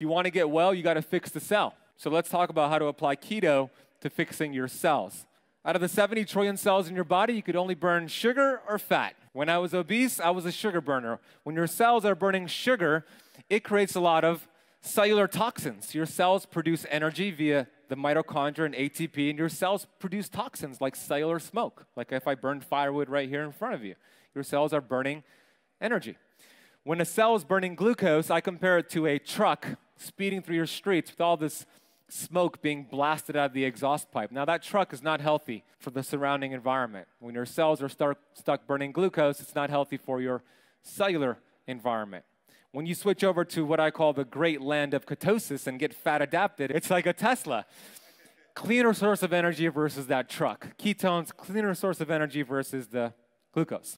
You want to get well, you got to fix the cell. So let's talk about how to apply keto to fixing your cells. Out of the 70 trillion cells in your body, you could only burn sugar or fat. When I was obese, I was a sugar burner. When your cells are burning sugar, it creates a lot of cellular toxins. Your cells produce energy via the mitochondria and ATP, and your cells produce toxins like cellular smoke. Like if I burned firewood right here in front of you, your cells are burning energy. When a cell is burning glucose, I compare it to a truck speeding through your streets with all this smoke being blasted out of the exhaust pipe. Now, that truck is not healthy for the surrounding environment. When your cells are stuck burning glucose, it's not healthy for your cellular environment. When you switch over to what I call the great land of ketosis and get fat adapted, it's like a Tesla. Cleaner source of energy versus that truck. Ketones, cleaner source of energy versus the glucose.